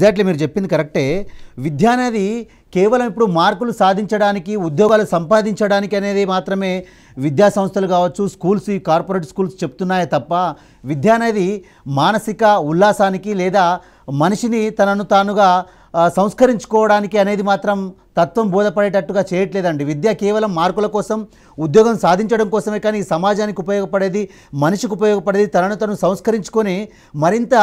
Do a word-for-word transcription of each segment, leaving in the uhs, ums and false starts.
Exactly మీరు చెప్పింది కరెక్టే. విద్య అనేది కేవలం ఇప్పుడు మార్కులు సాధించడానికి, ఉద్యోగాలు సంపాదించడానికి అనేది మాత్రమే విద్యా సంస్థలు కావచ్చు, స్కూల్స్, ఈ కార్పొరేట్ స్కూల్స్ చెప్తున్నాయే తప్ప, విద్య అనేది మానసిక ఉల్లాసానికి లేదా మనిషిని తనను తానుగా సంస్కరించుకోవడానికి అనేది మాత్రం తత్వం బోధపడేటట్టుగా చేయట్లేదండి. విద్య కేవలం మార్కుల కోసం, ఉద్యోగం సాధించడం కోసమే కానీ సమాజానికి ఉపయోగపడేది, మనిషికి ఉపయోగపడేది, తనను తను సంస్కరించుకొని మరింత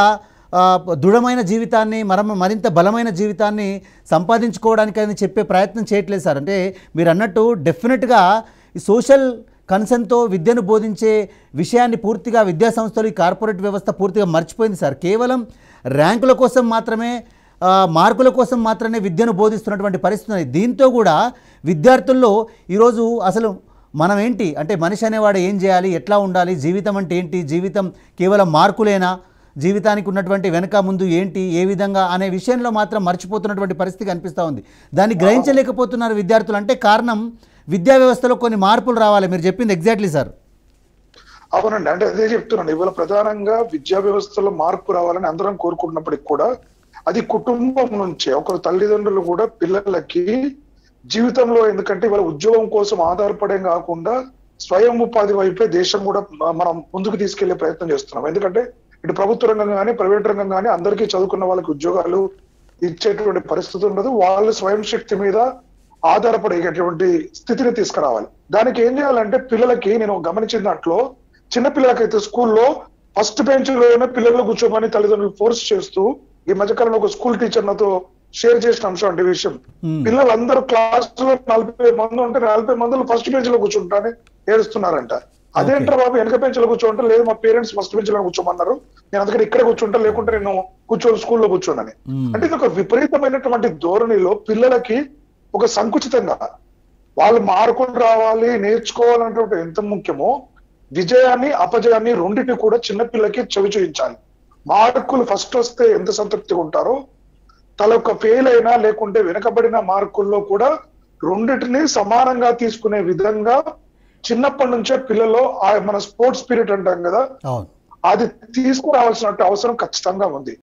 దృఢమైన జీవితాన్ని, మరమ మరింత బలమైన జీవితాన్ని సంపాదించుకోవడానికి అని చెప్పే ప్రయత్నం చేయట్లేదు సార్. అంటే మీరు అన్నట్టు డెఫినెట్గా ఈ సోషల్ కన్సర్న్తో విద్యను బోధించే విషయాన్ని పూర్తిగా విద్యాసంస్థలు, ఈ కార్పొరేట్ వ్యవస్థ పూర్తిగా మర్చిపోయింది సార్. కేవలం ర్యాంకుల కోసం మాత్రమే, మార్కుల కోసం మాత్రమే విద్యను బోధిస్తున్నటువంటి పరిస్థితి. దీంతో కూడా విద్యార్థుల్లో ఈరోజు అసలు మనం ఏంటి అంటే, మనిషి అనేవాడు ఏం చేయాలి, ఎట్లా ఉండాలి, జీవితం అంటే ఏంటి, జీవితం కేవలం మార్కులేనా, జీవితానికి ఉన్నటువంటి వెనక ముందు ఏంటి, ఏ విధంగా అనే విషయంలో మాత్రం మర్చిపోతున్నటువంటి పరిస్థితి కనిపిస్తూ ఉంది. దాన్ని గ్రహించలేకపోతున్నారు విద్యార్థులు. అంటే కారణం విద్యా వ్యవస్థలో కొన్ని మార్పులు రావాలి. మీరు చెప్పింది ఎగ్జాక్ట్లీ సార్. అవునండి, అంటే అదే చెప్తున్నాను. ఇవాళ ప్రధానంగా విద్యా వ్యవస్థలో మార్పు రావాలని అందరం కోరుకుంటున్నప్పటికి కూడా అది కుటుంబం నుంచే, ఒకరు తల్లిదండ్రులు కూడా పిల్లలకి జీవితంలో, ఎందుకంటే ఇవాళ ఉద్యోగం కోసం ఆధారపడే కాకుండా స్వయం ఉపాధి వైపే దేశం కూడా మనం ముందుకు తీసుకెళ్లే ప్రయత్నం చేస్తున్నాం. ఎందుకంటే ఇటు ప్రభుత్వ రంగం కానీ, ప్రైవేట్ రంగం కానీ అందరికీ చదువుకున్న వాళ్ళకి ఉద్యోగాలు ఇచ్చేటువంటి పరిస్థితి ఉండదు. వాళ్ళు స్వయం శక్తి మీద ఆధారపడేటటువంటి స్థితిని తీసుకురావాలి. దానికి ఏం చేయాలంటే, పిల్లలకి నేను గమనించిన దాంట్లో చిన్నపిల్లలకైతే స్కూల్లో ఫస్ట్ బెంచ్లోనే పిల్లలు కూర్చోమని తల్లిదండ్రులు ఫోర్స్ చేస్తూ, ఈ మధ్యకాలంలో ఒక స్కూల్ టీచర్ నాతో షేర్ చేసిన అంశం అంటే విషయం, పిల్లలందరూ క్లాస్ లో నలభై మంది ఉంటే నలభై మందులు ఫస్ట్ బెంచ్ లో కూర్చుంటానే ఏడుస్తున్నారంట. అదేంటో బాబు వెనక బెంచ్ లో కూర్చోంటే, లేదు మా పేరెంట్స్ ఫస్ట్ బెంచ్ లో కూర్చోమన్నారు, నేను అందుకని ఇక్కడే కూర్చుంటా, లేకుంటే నేను కూర్చోని స్కూల్లో కూర్చోనని. అంటే ఇది ఒక విపరీతమైనటువంటి ధోరణిలో పిల్లలకి ఒక సంకుచితంగా వాళ్ళు మార్కులు రావాలి, నేర్చుకోవాలంటే ఎంత ముఖ్యమో విజయాన్ని అపజయాన్ని రెండింటిని కూడా చిన్నపిల్లకి చెవి చూయించాలి. మార్కులు ఫస్ట్ వస్తే ఎంత సంతృప్తిగా ఉంటారో, తల ఒక ఫెయిల్ అయినా లేకుంటే వెనకబడిన మార్కుల్లో కూడా రెండింటిని సమానంగా తీసుకునే విధంగా చిన్నప్పటి నుంచే పిల్లల్లో మన స్పోర్ట్స్ స్పిరిట్ అంటాం కదా, అది తీసుకురావాల్సిన అవసరం ఖచ్చితంగా ఉంది.